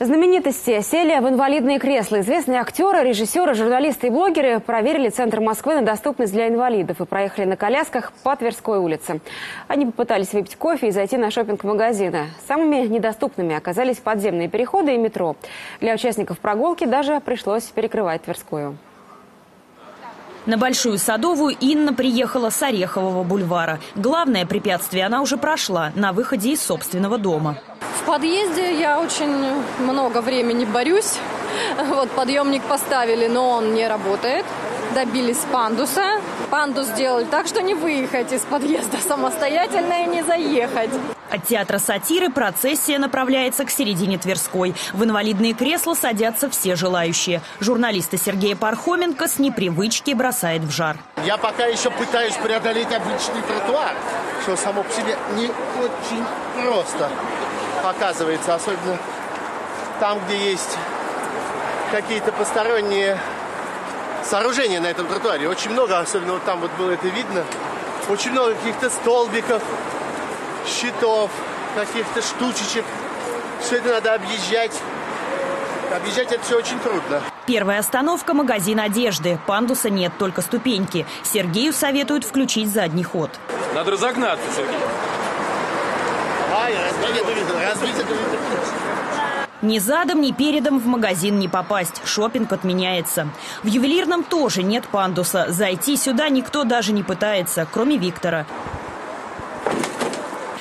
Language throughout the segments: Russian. Знаменитости сели в инвалидные кресла. Известные актеры, режиссеры, журналисты и блогеры проверили центр Москвы на доступность для инвалидов и проехали на колясках по Тверской улице. Они попытались выпить кофе и зайти на шопинг-магазины. Самыми недоступными оказались подземные переходы и метро. Для участников прогулки даже пришлось перекрывать Тверскую. На Большую Садовую Инна приехала с Орехового бульвара. Главное препятствие она уже прошла на выходе из собственного дома. В подъезде я очень много времени борюсь. Вот подъемник поставили, но он не работает. Добились пандуса. Пандус сделали так, что не выехать из подъезда самостоятельно и не заехать. От театра «Сатиры» процессия направляется к середине Тверской. В инвалидные кресла садятся все желающие. Журналиста Сергея Пархоменко с непривычки бросает в жар. Я пока еще пытаюсь преодолеть обычный тротуар, что само по себе не очень просто оказывается. Особенно там, где есть какие-то посторонние сооружения на этом тротуаре. Очень много, особенно вот там вот было это видно, очень много каких-то столбиков, щитов, каких-то штучечек. Все это надо объезжать. Объезжать это все очень трудно. Первая остановка – магазин одежды. Пандуса нет, только ступеньки. Сергею советуют включить задний ход. Надо разогнаться, Сергей. Ай, разбить эту витрину. Ни задом, ни передом в магазин не попасть. Шопинг отменяется. В ювелирном тоже нет пандуса. Зайти сюда никто даже не пытается, кроме Виктора.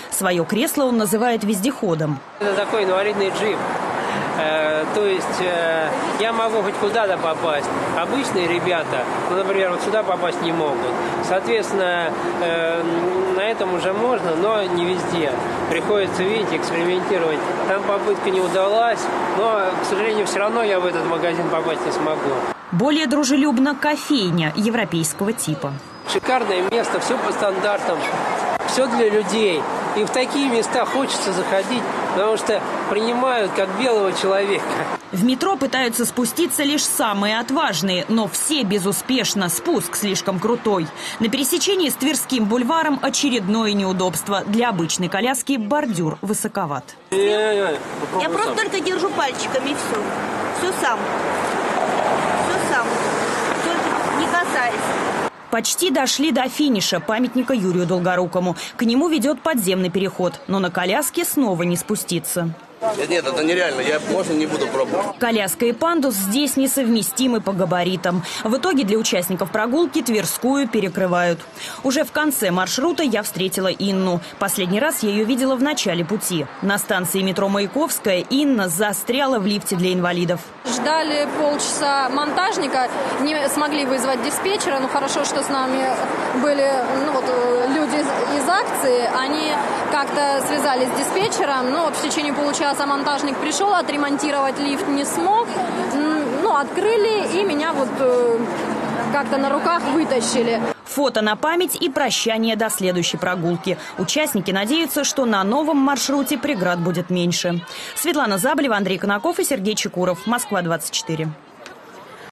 Свое кресло он называет вездеходом. Это такой инвалидный джип. То есть я могу хоть куда-то попасть. Обычные ребята, например, вот сюда попасть не могут. Соответственно, на этом уже можно, но не везде. Приходится, видите, экспериментировать. Там попытка не удалась, но, к сожалению, все равно я в этот магазин попасть не смогу. Более дружелюбна кофейня европейского типа. Шикарное место, все по стандартам, все для людей. И в такие места хочется заходить, потому что принимают как белого человека. В метро пытаются спуститься лишь самые отважные, но все безуспешно. Спуск слишком крутой. На пересечении с Тверским бульваром очередное неудобство. Для обычной коляски бордюр высоковат. Я просто только держу пальчиками и все. Все сам. Только не касаясь. Почти дошли до финиша, памятника Юрию Долгорукому. К нему ведет подземный переход, но на коляске снова не спуститься. Нет, это нереально, я можно не буду пробовать. Коляска и пандус здесь несовместимы по габаритам. В итоге для участников прогулки Тверскую перекрывают. Уже в конце маршрута я встретила Инну. Последний раз я ее видела в начале пути. На станции метро Маяковская Инна застряла в лифте для инвалидов. Ждали полчаса монтажника, не смогли вызвать диспетчера. Но хорошо, что с нами были люди из акции. Они как-то связались с диспетчером, но в течение получаса монтажник пришел, отремонтировать лифт не смог. Открыли и меня вот как-то на руках вытащили. Фото на память и прощание до следующей прогулки. Участники надеются, что на новом маршруте преград будет меньше. Светлана Заблева, Андрей Конаков и Сергей Чекуров. Москва, 24.